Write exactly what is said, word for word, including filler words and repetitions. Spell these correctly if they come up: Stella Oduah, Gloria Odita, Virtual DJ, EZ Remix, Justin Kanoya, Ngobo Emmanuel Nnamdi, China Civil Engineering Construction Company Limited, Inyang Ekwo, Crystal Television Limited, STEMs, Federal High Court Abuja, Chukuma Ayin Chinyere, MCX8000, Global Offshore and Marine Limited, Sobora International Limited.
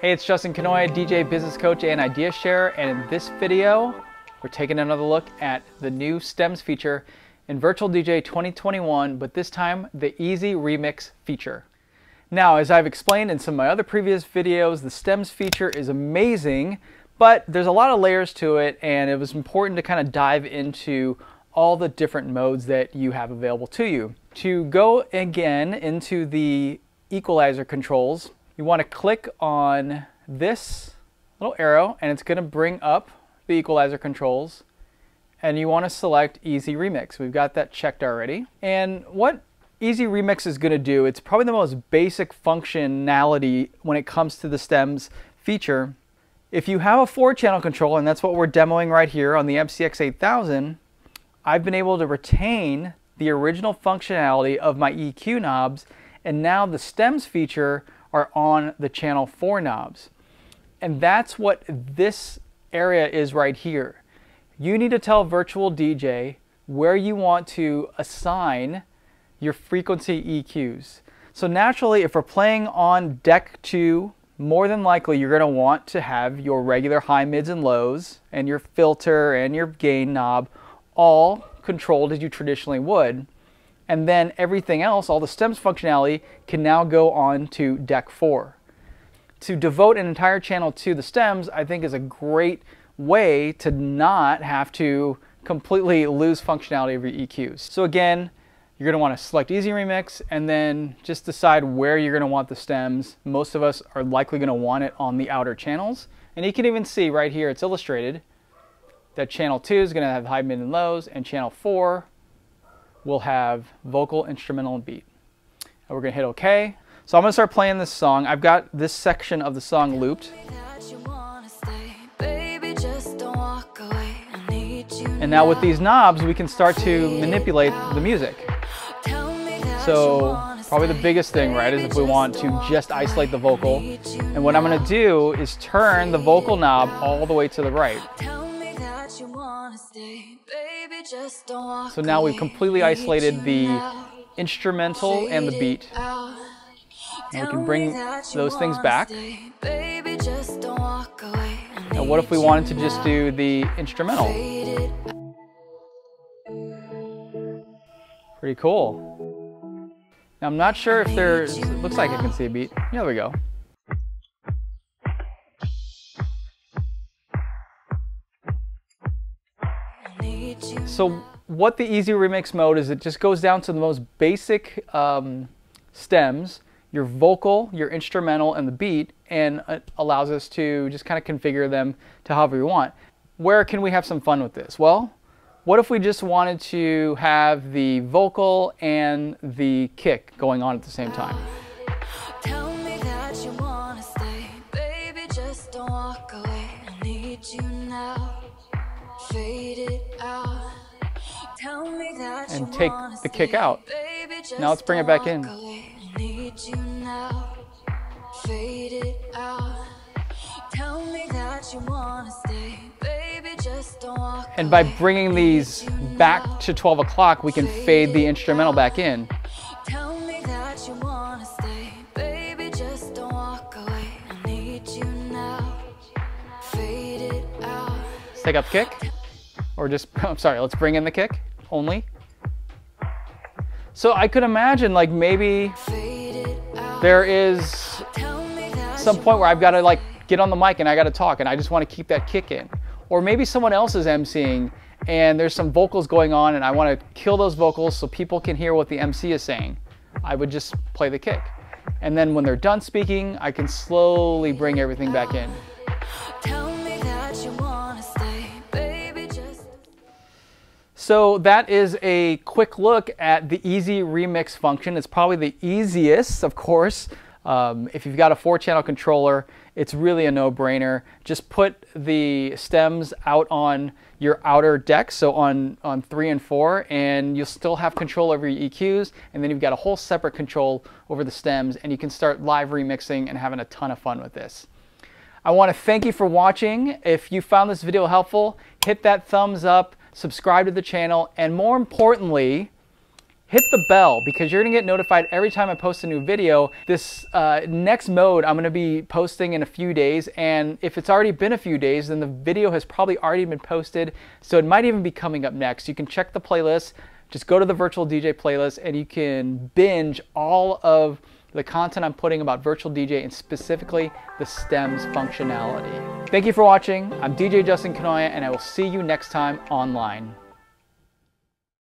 Hey, it's Justin Kanoya, D J, business coach, and idea sharer, and in this video, we're taking another look at the new STEMs feature in Virtual D J twenty twenty-one, but this time the E Z Remix feature. Now, as I've explained in some of my other previous videos, the STEMs feature is amazing, but there's a lot of layers to it, and it was important to kind of dive into all the different modes that you have available to you. To go again into the equalizer controls, you want to click on this little arrow and it's going to bring up the equalizer controls, and you want to select E Z Remix. We've got that checked already. And what E Z Remix is going to do, it's probably the most basic functionality when it comes to the STEMs feature. If you have a four channel control, and that's what we're demoing right here on the M C X eight thousand, I've been able to retain the original functionality of my E Q knobs, and now the STEMs feature are on the channel four knobs. And that's what this area is right here. You need to tell Virtual D J where you want to assign your frequency E Qs. So naturally, if we're playing on deck two, more than likely you're gonna want to have your regular high, mids, and lows, and your filter and your gain knob all controlled as you traditionally would. And then everything else, all the STEMs functionality, can now go on to deck four. To devote an entire channel to the STEMs, I think, is a great way to not have to completely lose functionality of your E Qs. So again, you're gonna wanna select E Z Remix and then just decide where you're gonna want the STEMs. Most of us are likely gonna want it on the outer channels. And you can even see right here, it's illustrated, that channel two is gonna have high, mid, and lows, and channel four we'll have vocal, instrumental, and beat. And we're gonna hit okay. So I'm gonna start playing this song. I've got this section of the song looped. And now with these knobs, we can start to manipulate the music. So probably the biggest thing, right, is if we want to just isolate the vocal. And what I'm gonna do is turn the vocal knob all the way to the right. So now we've completely isolated the instrumental and the beat. And we can bring those things back. Now what if we wanted to just do the instrumental? Pretty cool. Now I'm not sure if there's, it looks like I can see a beat. Yeah, there we go. So what the E Z Remix mode is, it just goes down to the most basic um, STEMs, your vocal, your instrumental, and the beat, and it allows us to just kind of configure them to however we want. Where can we have some fun with this? Well, what if we just wanted to have the vocal and the kick going on at the same time? And take the kick out. Now let's bring it back in. And by bringing these back to twelve o'clock, we can fade the instrumental back in. Let's take up the kick. Or just, I'm sorry, let's bring in the kick only. So I could imagine, like, maybe there is some point where I've got to, like, get on the mic and I got to talk and I just want to keep that kick in. Or maybe someone else is emceeing and there's some vocals going on and I want to kill those vocals so people can hear what the M C is saying. I would just play the kick. And then when they're done speaking, I can slowly bring everything back in. So that is a quick look at the E Z Remix function. It's probably the easiest, of course. Um, if you've got a four channel controller, it's really a no brainer. Just put the STEMs out on your outer decks, so on, on three and four, and you'll still have control over your E Qs, and then you've got a whole separate control over the STEMs, and you can start live remixing and having a ton of fun with this. I want to thank you for watching. If you found this video helpful, hit that thumbs up, subscribe to the channel, and more importantly, hit the bell because you're gonna get notified every time I post a new video. This uh, next mode I'm gonna be posting in a few days, and if it's already been a few days, then the video has probably already been posted, so it might even be coming up next. You can check the playlist, just go to the Virtual D J playlist, and you can binge all of the content I'm putting about Virtual D J and specifically the STEMs functionality. Thank you for watching. I'm D J Justin Kanoya, and I will see you next time online.